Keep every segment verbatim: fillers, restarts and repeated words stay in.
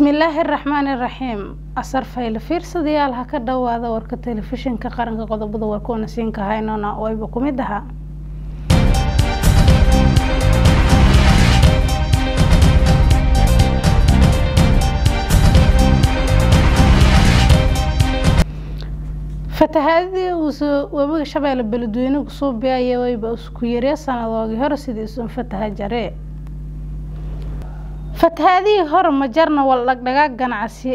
بسم الله الرحمن الرحيم أصر في الفيرس ديال هكذا وهذا ورك التلفزيون كقرن كقضب ذو وركون سين كهينونا ويبكم يدها فتهذي ووجه شباب البلدوين وصوب بيا ويبقى سكويريا سنة ضاقي هرسي ديسون فتها جري فتهذه هر مجرنا والله دقاق قنعسي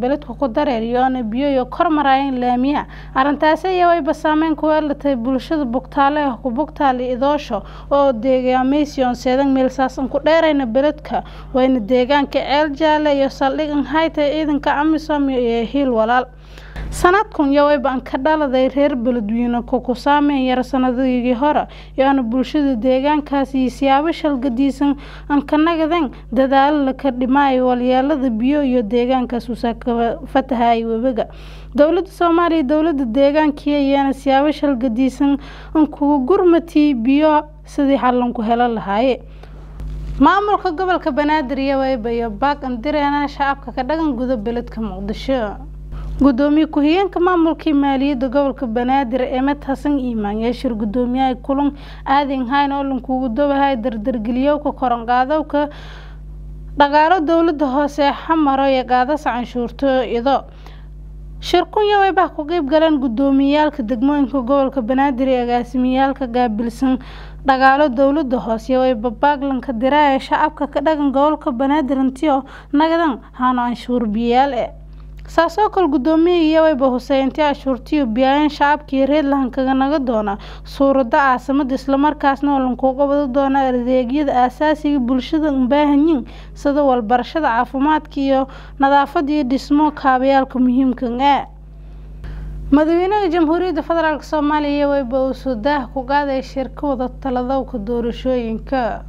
بلدكو قدر ريون بيو يو كرمراين لاميا ارنتاسي يوي بسامين كوالتي بلشد بوكتالي هكو بوكتالي إدوشو او ديغيا ميسيون سيدن ميلساسن كديرين بلدكا وين ديغان كعيل جالي يوصاليقن هايتا ايدن كعميسوم يهيل والال sanadkan yaway baan ka dhaladay reer beledweyne ku saameeyay sanadihii hore yaana bulshada deegaankaas iyo siyaabo shalgadiisan aan ka nagadeen dadaal ka dhimay walyeelada biyo iyo deegaanka suusaka fatahay webiga dawladda Soomaaliya dawladda deegaanka iyana siyaabo shalgadiisan aan ku gurmati biyo sidii xalan ku heli lahaayeen maamulka gobolka Banaadir iyo Waybayo baaq aan direena shacabka ka dhagan gudaha beledka Muqdisho gudoomiye ku-xigeenka maamulka maaliyadda gobolka Banaadir Ahmed Xasan Iimaan yaa shir gudoomiyaha kulan aadin hayn oo loo kugu doobahay dardargeliyo ka koran qaadowka dhaqaalaha dawladda hoose xamaro ee qaadaas canshuurta ido shirku way baa ku qayb galeen gudoomiyalka degmooyinka gobolka Banaadir ee agaasimiyalka gaabilsan dhaqaalaha dawladda hoose way babaaglan ka diray shacabka ka dhagan gobolka Banaadir intiyo nagadan haano canshuur biyaal ee saasokol gudoomiye iyo wayba Husseynti Ashurtiyo biyaan shacabkii reer lahan kaga naga doona suurada caasimada isla markaasna oo lanku qabado doona adeegyada asaasiga bulshada u baahan yihiin sida walbarashada caafimaadka iyo nadaafadda iyo dhismo kaabayaalka muhiimka ah madaxweynaha jamhuuriyadda federaalka Soomaaliya wayba u soo dah ku qaaday shirkooda talada ku doorashooyinka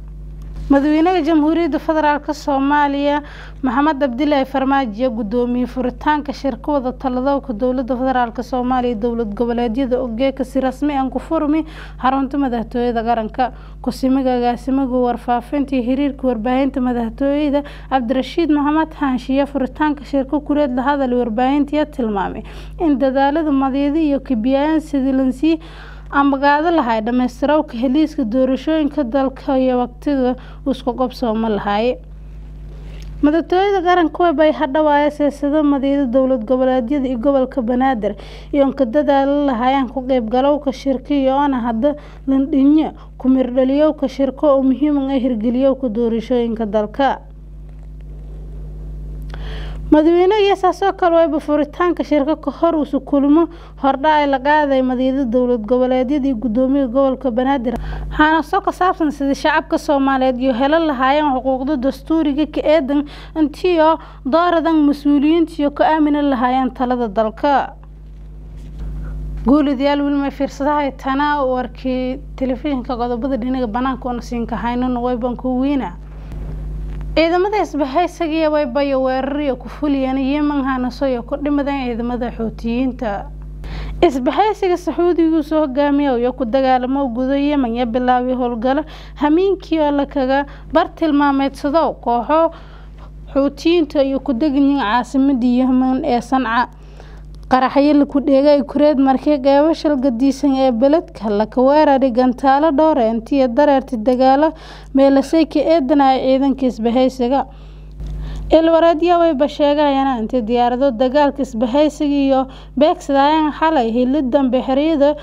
madaxweynaha jamhuuriyadda federaalka Soomaaliya Maxamed Abdullaahi Farmaajo gudoomiye furitaanka shirkooda taladowka dawladda federaalka Soomaaliya dawlad goboleedyada ogeeka si rasmi ah ku furmi xarunta madaxtooyada qaranka kusimiga agaasimaha warfaafinta xiriirka warbaahinta madaxtooyada Cabdirashiid Maxamed Haanshiye furitaanka shirko kureed la hadal warbaahinta tilmaamay in dadaalada madaxda iyo kibyaan sidilansi aan baqaad lahayd dhameystirowga heliska doorashooyinka dalka iyo waqtiga isku qabsooma lahayd madaxtooyada qaranka bay hadhawaa siyaasada madaxda dawlad goboleedyada iyo gobolka Banaadir iyo ka dadaal lahaayeen ku qayb galowga shirkiyoona hadda landhinya ku mirdhaliyowga shirko oo muhiim ah hirgeliyowga doorashooyinka dalka madaxweynaha yaasoo kale way bufuritaanka shirka ka hor u soo kulmo hordhac la qaaday madaxda dawlad goboleedyada gudoomiye gobolka Banaadir waxaana soo ka saabsan sida shacabka Soomaaliyeed iyo helal lahaayeen xuquuqda dastuuriga ka eedan intiyo dooradan mas'uuliyiinta iyo ka aamin lahaayeen talada dalka guulidayaal wilma fiirsadahay tana warkii telefishinka qodobada dhinaca banaanka oo siin ka hayno way baan ku weena ciidamada isbahaysiga way bay weeraryo ku fuliyeen Yemen hana soo yo kordhimadan ciidamada Xuutiyiinta isbahaysiga Sacuudigu soo hogaamiyo oo ku dagaalamo gudo Yemen ya bilaaway howlgal hamiinkii oo la kaga bartilmaameedsado kooxo Xuutiyiinta iyo ku degin caasimadda Yemen ee Sanca qaraxay la ku dheegay kureed markii gaabashal gadiisan ee beledka la ka weeraray gantaalo dhooreyntii dareerti dagaalo meelasay ka eedanay ciidanka isbahaysiga ilwaradiya way basheegayeen inta diyaarado dagaalka isbahaysiga iyo beegsadaan xalay hilidan bixiriyada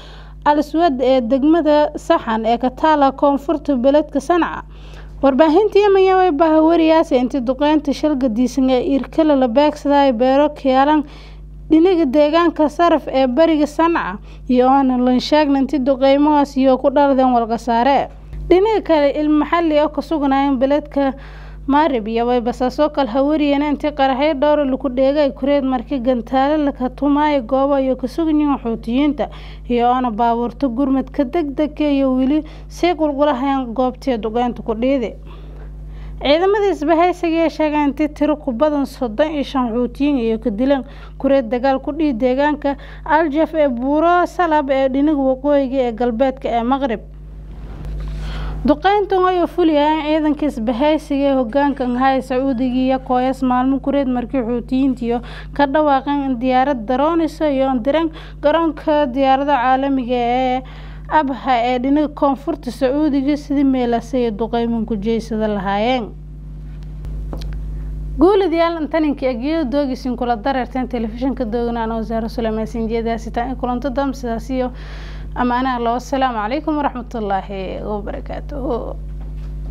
al-Suwad ee degmada Saxan ee ka taala koonfurta beledka Sanca warbaahinta Yemen way bahawariyaas inta duqeynta shil gadiisan ee irkala la beegsaday beero kiyalan dinaga deegaanka saraf ee bariga Sanca iyo aan la sheegnanti duqeymaas iyo ku dhaladeen walqasaare dinaga kale il maxalli ah ku sugnayeen beledka Maarib iyo way basasoo kal hawariyeena inta qaraxay dhowr la ku dheegay kureed markii gantaale la ka tumay goobo iyo ku sugnayeen Xuutiyiinta iyo aan baabuurta gurmad ka degdeg iyo wili si qulqulahan goobtii duqeynta ku dheeday ciidamada isbahaysiga ee sheegay intii tiro ku badan soddon iyo shan Xuutiyiin iyo ka dilan kureed dagaal ku dhii deegaanka Aljaf ee Buuro Salab ee dhinaca waqooyiga ee galbeedka ee Maghrib duqayntan oo fuliya ciidankiis bahaysiga hoggaankan haye Sacuudiga qoys maalmo kureed markii xuutiintiyo ka dhawaaqeen diyaarad daroonaysa iyo diran garoonka diyaarada caalamiga ee abha ee dhinaca koonfurta Sacuudiga sidii meelasay duqayman ku jeysada lahaayeen قول ديال انتن كأجيو دوجي سنقول الدار ارتين تلفزيون كدوجنا أنا وزير سليمان سنجي داسيتان كلن تدم سداسيو أما أنا الله والسلام عليكم ورحمة الله وبركاته.